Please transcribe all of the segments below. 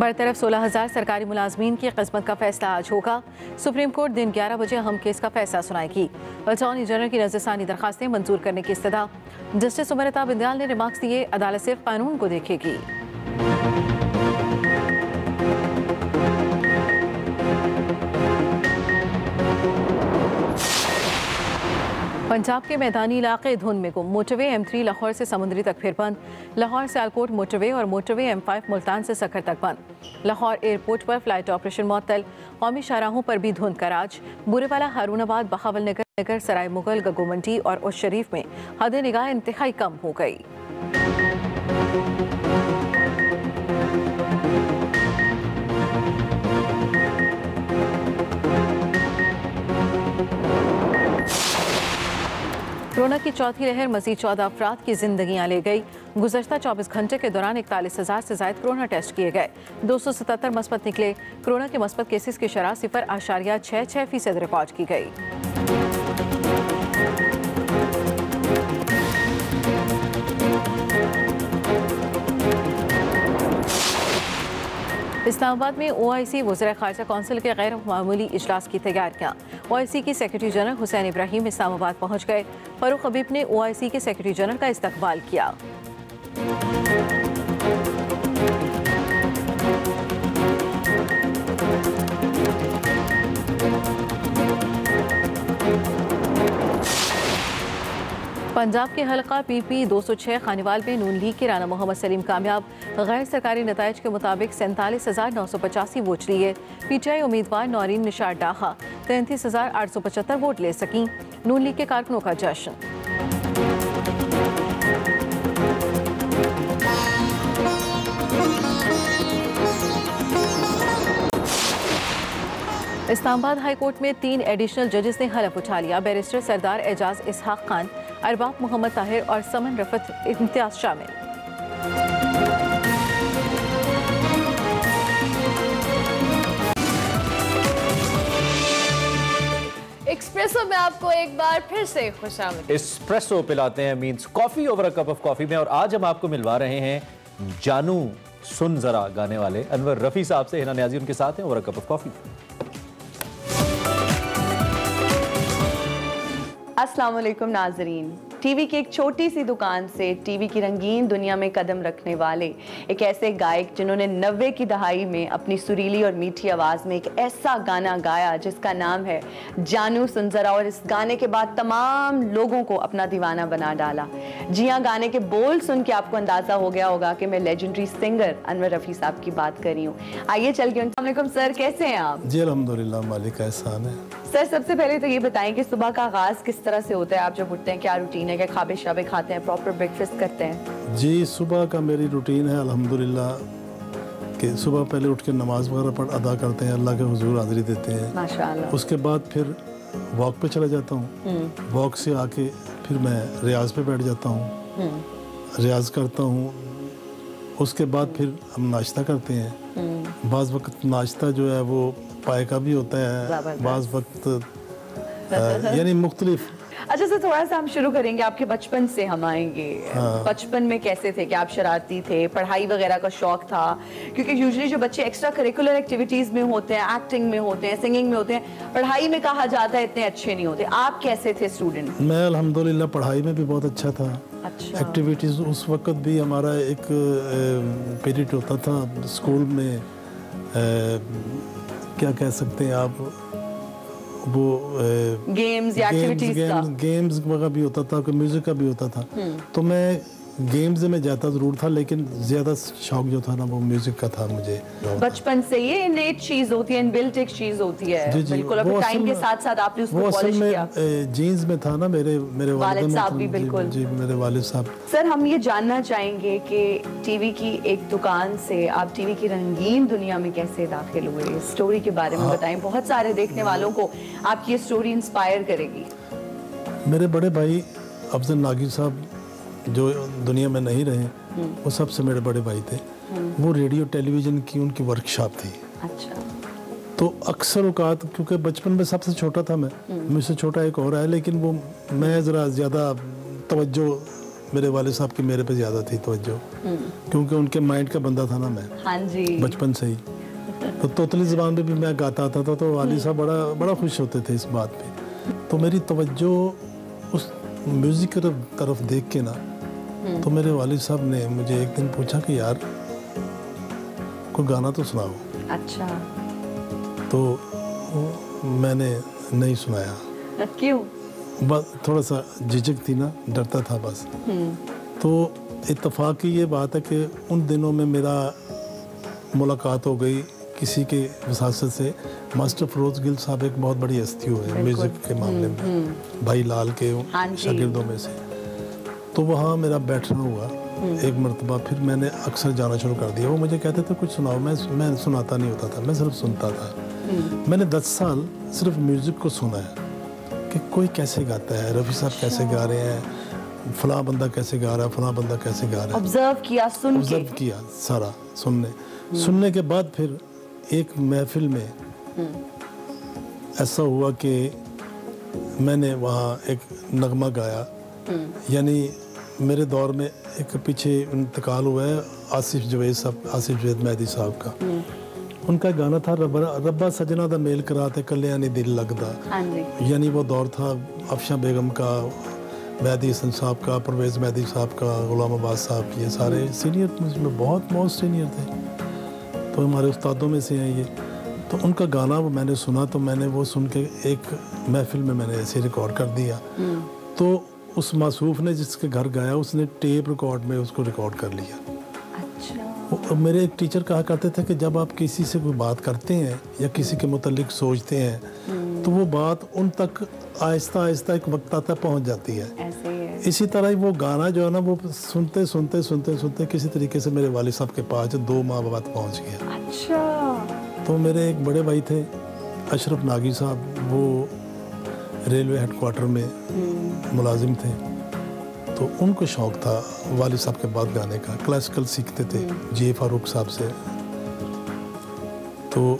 बरतरफ 16,000 सरकारी मुलाजमीन की किस्मत का फैसला आज होगा। सुप्रीम कोर्ट दिन 11 बजे हम केस का फैसला सुनाएगी। अटॉर्नी जनरल की रज़सानी दरखास्तें मंजूर करने की इस्तदा। जस्टिस अमृता बिंदयाल ने रिमार्क्स दिए, अदालत सिर्फ कानून को देखेगी। पंजाब के मैदानी इलाके धुंध में गुम। मोटरवे M3 लाहौर से समुद्री तक फिर बंद। लाहौर सियालकोट मोटरवे और मोटरवे M5 मुल्तान से सक्खर तक बंद। लाहौर एयरपोर्ट पर फ्लाइट ऑपरेशन मअतल। कौमी शाहराहों पर भी धुंध का राज। बुरेवाला, हारूनाबाद, बहावल नगर, सराय मुगल, गगो मंडी और उस शरीफ में हद निगाह इंतहाई कम हो गई। कोरोना की चौथी लहर मजीद 14 अफराद की जिंदगियां ले गई। गुजश्ता 24 घंटे के दौरान 41,000 से ज्यादा कोरोना टेस्ट किए गए। 277 मस्बत निकले। कोरोना के मस्बत केसेस की शरह 0.66% रिकॉर्ड की गई। इस्लामाबाद में OIC वज़ीर ख़ारिजा कौंसिल के गैर मामूली इजलास की तैयारियाँ। OIC के सेक्रेटरी जनरल हुसैन इब्राहिम इस्लामाबाद पहुंच गए। फरूक हबीब ने OIC के सेक्रेटरी जनरल का इस्तकबाल किया। पंजाब के हलका PP 206 खानीवाल में नून लीग के राना मोहम्मद सलीम कामयाब। गैर सरकारी नताइज के मुताबिक 47,985 वोट लिए। PTI उम्मीदवार नौरीन निशाद डाहा 33,875 वोट ले सकीं। नून लीग के कारकुनों का जश्न। इस्लामाबाद हाई कोर्ट में 3 एडिशनल जजेस ने हलफ उठा लिया। बैरिस्टर सरदार एजाज इशा खान, अरबाब मोहम्मद ताहिर और समन रफत इम्तियाज शामिल। एक्सप्रेसो में आपको एक बार फिर से खुशामदीद। एक्सप्रेसो पिलाते हैं means coffee over a cup of coffee में, और आज हम आपको मिलवा रहे हैं जानू सुन जरा गाने वाले अनवर रफी साहब से। हिना नियाजी उनके साथ हैं over a cup of coffee. अस्सलामुअलैकुम नाजरीन। टीवी की एक छोटी सी दुकान से टीवी की रंगीन दुनिया में कदम रखने वाले एक ऐसे गायक जिन्होंने 90 की दहाई में अपनी सुरीली और मीठी आवाज़ में एक ऐसा गाना गाया जिसका नाम है जानू सुन जरा, और इस गाने के बाद तमाम लोगों को अपना दीवाना बना डाला। जी हाँ, गाने के बोल सुन के आपको अंदाज़ा हो गया होगा कि मैं लेजेंडरी सिंगर अनवर रफ़ी साहब की बात कर रही हूँ। आइए चल के अस्सलामुअलैकुम सर, कैसे हैं आप? जी अल्हम्दुलिल्लाह, मालिक का एहसान है। सर सबसे पहले तो ये बताएं कि सुबह का आगाज़ किस तरह से होता है? आप जब उठते हैं क्या रूटीन है? क्या खाबे शाबे खाते हैं, प्रॉपर ब्रेकफास्ट करते हैं? जी सुबह का मेरी रूटीन है अल्हम्दुलिल्लाह कि सुबह पहले उठ के नमाज वगैरह पढ़ अदा करते हैं, अल्लाह के हुजूर हाज़िरी देते हैं माशाल्लाह। उसके बाद फिर वॉक पे चला जाता हूँ। वॉक से आके फिर मैं रियाज पे बैठ जाता हूँ, रियाज करता हूँ। उसके बाद फिर हम नाश्ता करते हैं। बाज़ वक्त नाश्ता जो है वो पाए का भी होता है, बाज़ वक्त यानी मुख्तलिफ। अच्छा सर, थोड़ा सा हम शुरू करेंगे आपके बचपन से, हम आएंगे बचपन में कैसे थे, क्या आप शरारती थे, पढ़ाई वगैरह का शौक था? क्योंकि यूजुअली जो बच्चे एक्स्ट्रा करिकुलर एक्टिविटीज़ में होते हैं, एक्टिंग में होते हैं, सिंगिंग में होते हैं, पढ़ाई में कहा जाता है इतने अच्छे नहीं होते। आप कैसे थे स्टूडेंट? मैं अल्हम्दुलिल्लाह पढ़ाई में भी बहुत अच्छा था। अच्छा। एक्टिविटीज़ उस वक्त भी हमारा एक पीरियड होता था स्कूल में, क्या कह सकते हैं आप, वो गेम्स या एक्टिविटीज का गेम्स वगैरह भी होता था, म्यूजिक का भी होता था। तो मैं गेम्स में जाता जरूर था, लेकिन ज्यादा शौक जो था ना वो म्यूजिक का था। मुझे बचपन से ये इननेट चीज होती है, इनबिल्ट एक चीज होती है। जी, जी, बिल्कुल। अब टाइम के साथ साथ आपने उसको पॉलिश किया। जीन्स में था ना मेरे वालिद साहब भी, बिल्कुल जी मेरे वालिद साहब। सर हम ये जानना चाहेंगे कि टीवी की एक दुकान से आप टीवी की रंगीन दुनिया में कैसे दाखिल हुए, स्टोरी के बारे में बताएं। बहुत सारे देखने वालों को आपकी ये स्टोरी इंस्पायर करेगी। मेरे बड़े भाई अफजल नागी साहब जो दुनिया में नहीं रहे, वो सबसे मेरे बड़े भाई थे। वो रेडियो टेलीविज़न की उनकी वर्कशॉप थी। अच्छा। तो अक्सर औकात, क्योंकि बचपन में सबसे छोटा था मैं, मुझसे छोटा एक और है, लेकिन वो मैं ज़रा ज़्यादा तवज्जो मेरे वाले साहब की मेरे पे ज़्यादा थी तवज्जो, क्योंकि उनके माइंड का बंदा था ना मैं। हाँ जी, बचपन से ही। तो तोतली ज़बान पे भी मैं गाता आता था, तो वाली साहब बड़ा खुश होते थे इस बात पे। तो मेरी तवज्जो उस म्यूज़िक की तरफ देख के ना, तो मेरे वालिद साहब ने मुझे एक दिन पूछा कि यार कोई गाना तो सुनाओ। अच्छा, तो मैंने नहीं सुनाया। क्यों? बस थोड़ा सा झिझक थी ना, डरता था बस। तो इत्तेफाक की ये बात है कि उन दिनों में मेरा मुलाकात हो गई किसी के वसासत से, मास्टर फरोज गिल साहब एक बहुत बड़ी हस्ती हुए म्यूज़िक के मामले में, भाई लाल के शागिर्दों में से। तो वहाँ मेरा बैठना हुआ एक मरतबा, फिर मैंने अक्सर जाना शुरू कर दिया। वो मुझे कहते थे कुछ सुनाओ, मैं सुनाता नहीं होता था, मैं सिर्फ सुनता था। मैंने 10 साल सिर्फ म्यूज़िक को सुना है कि कोई कैसे गाता है, रफ़ी साहब कैसे गा रहे हैं, फलां बंदा कैसे गा रहा है, फलां बंदा कैसे गा रहा है। ऑब्जर्व किया, ऑब्जर्व किया सारा। सुनने के बाद फिर एक महफिल में ऐसा हुआ कि मैंने वहाँ एक नगमा गाया। यानी मेरे दौर में एक पीछे इंतकाल हुआ है आसिफ जवेद साहब, आसिफ जवेद मेहदी साहब का। उनका गाना था रब्बा सजना दा मेल कराते कल्याणी दिल लगदा। यानी वो दौर था अफशा बेगम का, मेहदी हसन साहब का, परवेज़ मेहदी साहब का, गुलाम अब्बास साहब, ये सारे सीनियर मुझमें बहुत सीनियर थे, तो हमारे उस्तादों में से हैं ये। तो उनका गाना वो मैंने सुना, तो मैंने वो सुन के एक महफिल में मैंने ऐसे रिकॉर्ड कर दिया। तो उस मासूफ ने जिसके घर गया, उसने टेप रिकॉर्ड में उसको रिकॉर्ड कर लिया। अच्छा। मेरे एक टीचर कहा करते थे कि जब आप किसी से कोई बात करते हैं या किसी के मुतल्लिक सोचते हैं, तो वो बात उन तक आहिस्ता आहिस्ता एक वक्त आता पहुंच जाती है। ऐसे ही है। इसी तरह ही वो गाना जो है ना, वो सुनते सुनते सुनते सुनते किसी तरीके से मेरे वालिद साहब के पास 2 माह बाद पहुँच गया। अच्छा। तो मेरे एक बड़े भाई थे अशरफ नागी साहब, वो रेलवे हेडक्वार्टर में मुलाजिम थे, तो उनको शौक़ था वालिद साहब के बाद गाने का। क्लासिकल सीखते थे जी फारूक साहब से। तो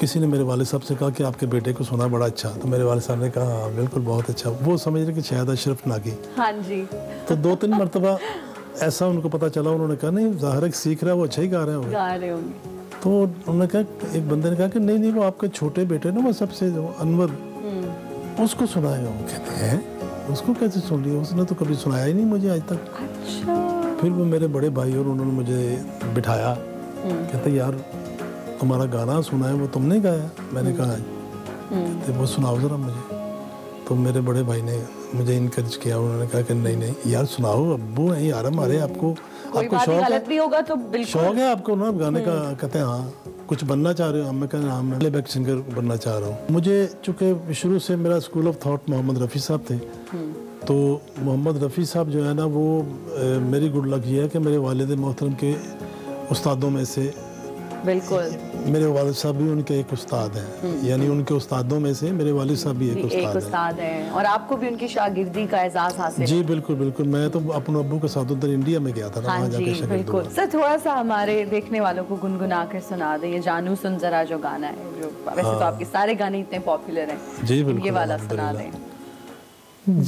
किसी ने मेरे वालिद साहब से कहा कि आपके बेटे को सुना बड़ा अच्छा। तो मेरे वालिद साहब ने कहा हाँ बिल्कुल बहुत अच्छा। वो समझ रहे कि शायद अशरफ नागी। हाँ जी। तो 2-3 मरतबा ऐसा उनको पता चला, उन्होंने कहा नहीं ज़ाहिर है सीख रहा है वो, अच्छा ही गा रहे होंगे। तो उन्होंने कहा, एक बंदे ने कहा कि नहीं नहीं वो आपके छोटे बेटे ना, वो सबसे अनवर, उसको सुनाया। वो कहते हैं उसको कैसे सुन लिया, उसने तो कभी सुनाया ही नहीं मुझे आज तक। अच्छा। फिर वो मेरे बड़े भाई और उन्होंने मुझे बिठाया, कहते यार तुम्हारा गाना सुना है वो तुमने गाया। मैंने कहा कहते वो सुनाओ ज़रा मुझे। तो मेरे बड़े भाई ने मुझे इनकरेज किया, उन्होंने कहा कि नहीं नहीं यार सुनाओ, अब्बू है यार हमारे, आपको आपको शौक है आपको ना गाने का। कहते हैं हाँ कुछ बनना चाह रहे हो। मैं कह रहा हूँ मैं प्लेबैक सिंगर बनना चाह रहा हूँ। मुझे चूँकि शुरू से मेरा school of thought Mohammad Rafi साहब थे, तो मोहम्मद रफ़ी साहब जो है ना वो मेरी गुड लक ये है कि मेरे वालिद मोहतरम के उस्तादों में से, बिल्कुल मेरे वालिद साहब भी उनके एक उस्ताद हैं। यानी उनके उस्तादों में से मेरे वालिद साहब भी एक उस्ताद हैं। और आपको भी उनकी शागिर्दी का एहसास हासिल है। जी बिल्कुल बिल्कुल। मैं तो अपने अब्बू के साथ उधर इंडिया में गया था ना, वहाँ जाके शागिर्द हुआ। सर थोड़ा सा हमारे देखने वालों को गुनगुना कर सुना दें ये जानू सुन जरा जो गाना है, जो वैसे तो आपके सारे गाने इतने पॉपुलर हैं। जी बिल्कुल, ये वाला सुना दें।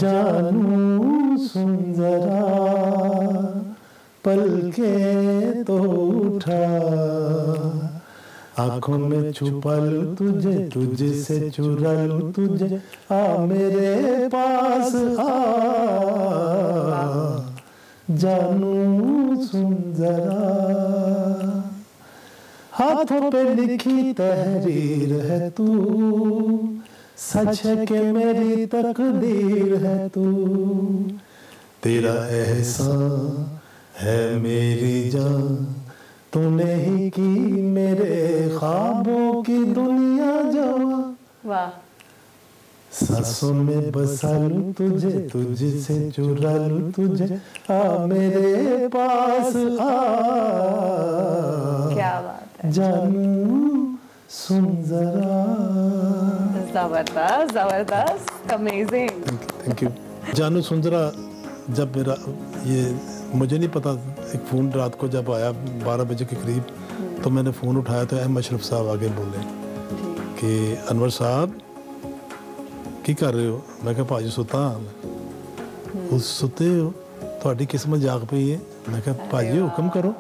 जानू सुन जरा पलके तो उठा, आँखों में छुपा लूं तुझे, तुझे से चुरा लूं तुझे, आ मेरे पास आ। जानू सुन जरा, हाथों पे लिखी तहरीर है तू, सच है के मेरी तकदीर है तू, तेरा एहसान है मेरी जान, तूने ही की मेरे ख्वाबों की दुनिया जवां। वाह। सांसों में बसा लूं तुझे, तुझे से चुरा लूं तुझे, आ मेरे पास आ। क्या बात है। जानू सुन जरा। जबरदस्त जबरदस्त, अमेजिंग। Thank you. जानू सुन जरा जब मेरा ये, मुझे नहीं पता, एक फ़ोन रात को जब आया 12 बजे के करीब, तो मैंने फ़ोन उठाया तो अहम अशरफ साहब आगे बोले कि अनवर साहब की कर रहे हो। मैं कहा भाजी सुता। उस सुते हो थोड़ी किस्मत जाग पई है। मैं कहा भाजी हुक्म करो।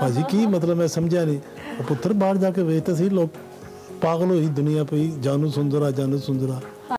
भाजी की मतलब मैं समझा नहीं। पुत्र बाहर जाके वेचते सी लोग पागल हुई दुनिया पई, जानू सुंदरा जानू सुंदरा।